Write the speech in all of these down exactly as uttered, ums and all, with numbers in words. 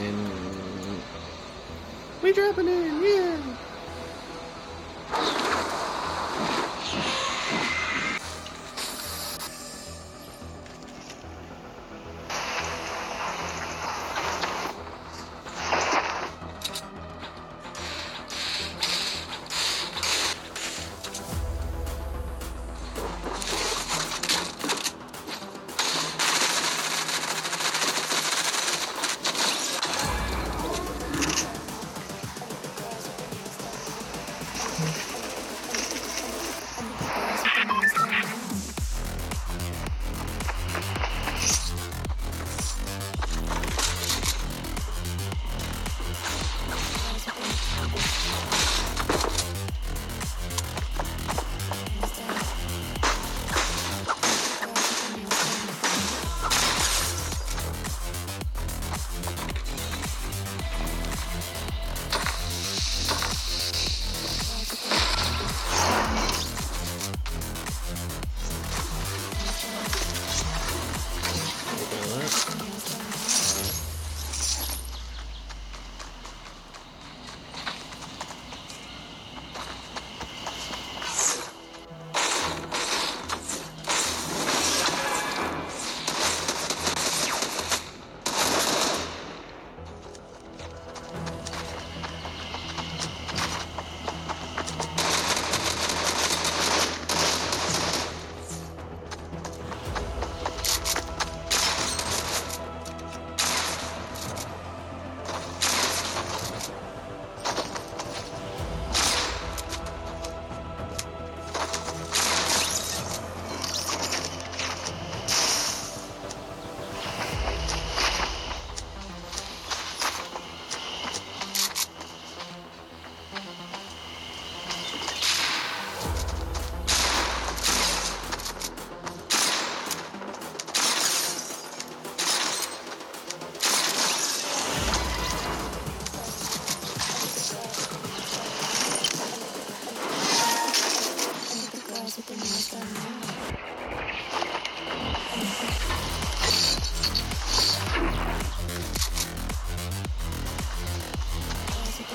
in. We dropping in, yeah.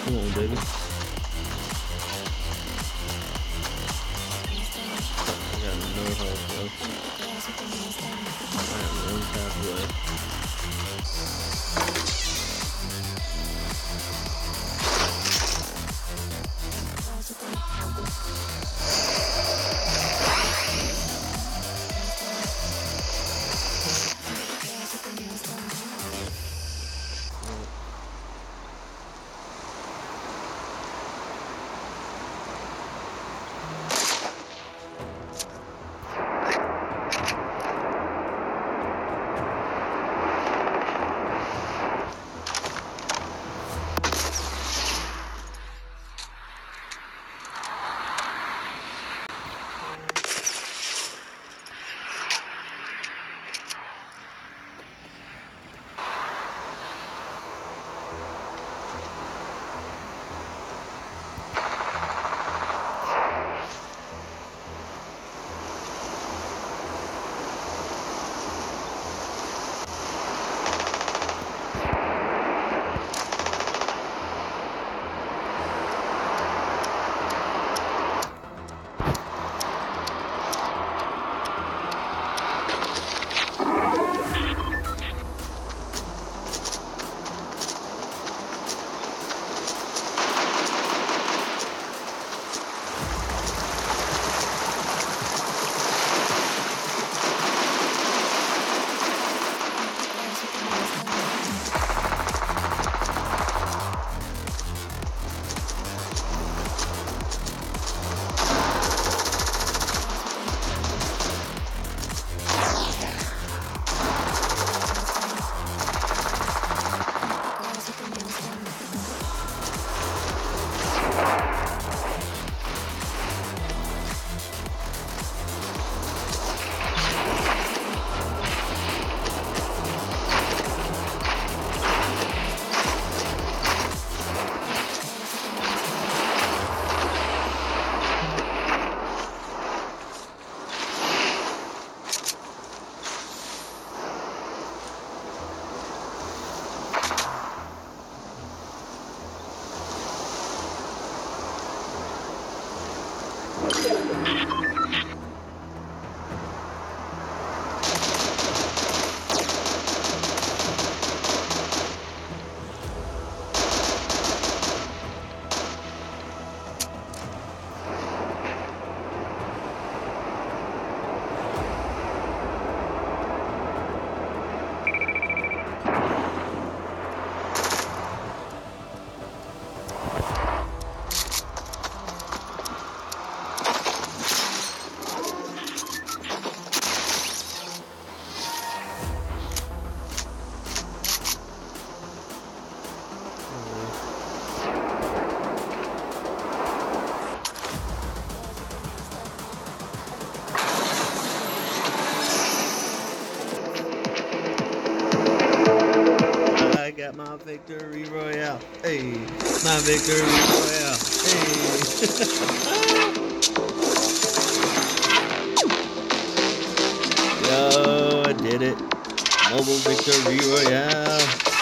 Come on, baby. I got no help, bro. I am on halfway. My Victory Royale, hey, my Victory Royale, hey. Yo, I did it, mobile Victory Royale.